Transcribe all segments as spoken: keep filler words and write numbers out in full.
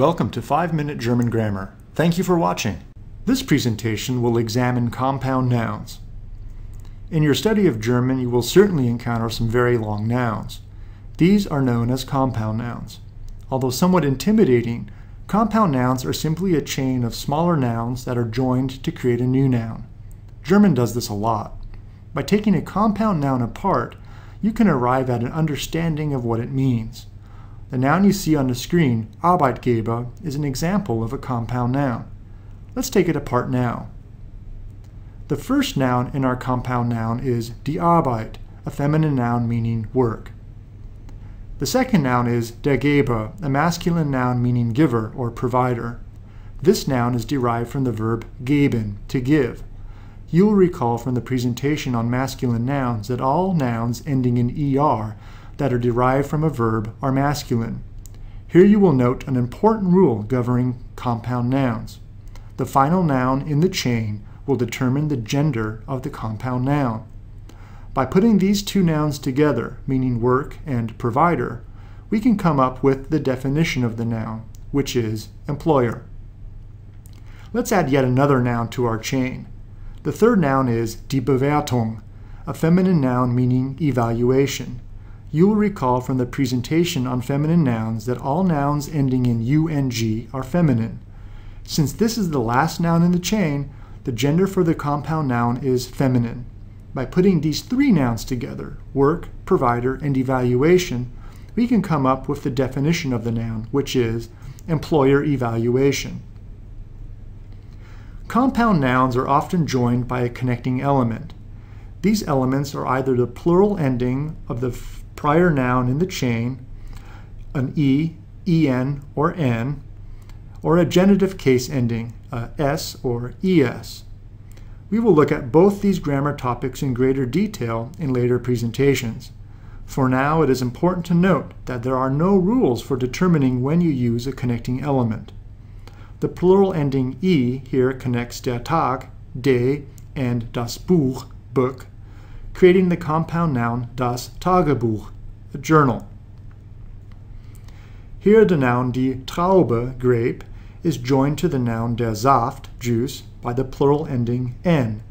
Welcome to five minute German Grammar. Thank you for watching. This presentation will examine compound nouns. In your study of German, you will certainly encounter some very long nouns. These are known as compound nouns. Although somewhat intimidating, compound nouns are simply a chain of smaller nouns that are joined to create a new noun. German does this a lot. By taking a compound noun apart, you can arrive at an understanding of what it means. The noun you see on the screen, Arbeitgeber, is an example of a compound noun. Let's take it apart now. The first noun in our compound noun is die Arbeit, a feminine noun meaning work. The second noun is der Geber, a masculine noun meaning giver or provider. This noun is derived from the verb geben, to give. You will recall from the presentation on masculine nouns that all nouns ending in er that are derived from a verb are masculine. Here you will note an important rule governing compound nouns. The final noun in the chain will determine the gender of the compound noun. By putting these two nouns together, meaning work and provider, we can come up with the definition of the noun, which is employer. Let's add yet another noun to our chain. The third noun is die Bewertung, a feminine noun meaning evaluation. You will recall from the presentation on feminine nouns that all nouns ending in ung are feminine. Since this is the last noun in the chain, the gender for the compound noun is feminine. By putting these three nouns together, work, provider, and evaluation, we can come up with the definition of the noun, which is employer evaluation. Compound nouns are often joined by a connecting element. These elements are either the plural ending of the prior noun in the chain, an e, en, or n, or a genitive case ending, uh, s or es. We will look at both these grammar topics in greater detail in later presentations. For now, it is important to note that there are no rules for determining when you use a connecting element. The plural ending e here connects der Tag, day, and das Buch, book, creating the compound noun das Tagebuch, a journal. Here the noun die Traube, grape, is joined to the noun der Saft, juice, by the plural ending n,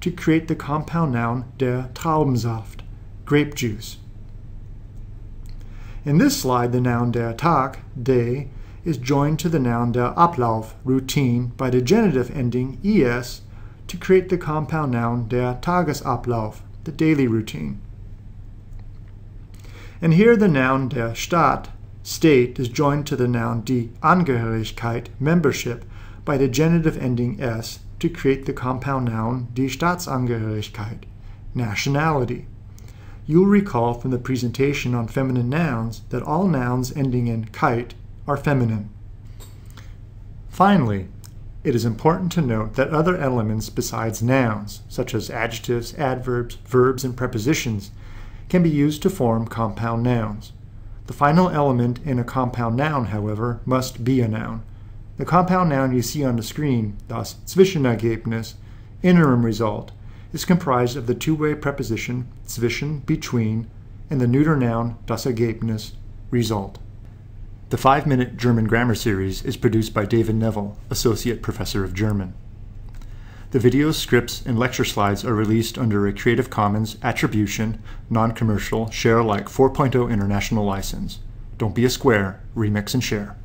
to create the compound noun der Traubensaft, grape juice. In this slide, the noun der Tag, day, is joined to the noun der Ablauf, routine, by the genitive ending es, to create the compound noun der Tagesablauf, the daily routine. And here the noun der Stadt, state, is joined to the noun die Angehörigkeit, membership, by the genitive ending s to create the compound noun die Staatsangehörigkeit, nationality. You'll recall from the presentation on feminine nouns that all nouns ending in "-keit" are feminine. Finally, it is important to note that other elements besides nouns, such as adjectives, adverbs, verbs, and prepositions, can be used to form compound nouns. The final element in a compound noun, however, must be a noun. The compound noun you see on the screen, das Zwischenergebnis, interim result, is comprised of the two-way preposition zwischen, between, and the neuter noun das Ergebnis, result. The five minute German Grammar series is produced by David Neville, Associate Professor of German. The videos, scripts, and lecture slides are released under a Creative Commons Attribution, Non-Commercial, Share Alike four point oh International License. Don't be a square, remix and share.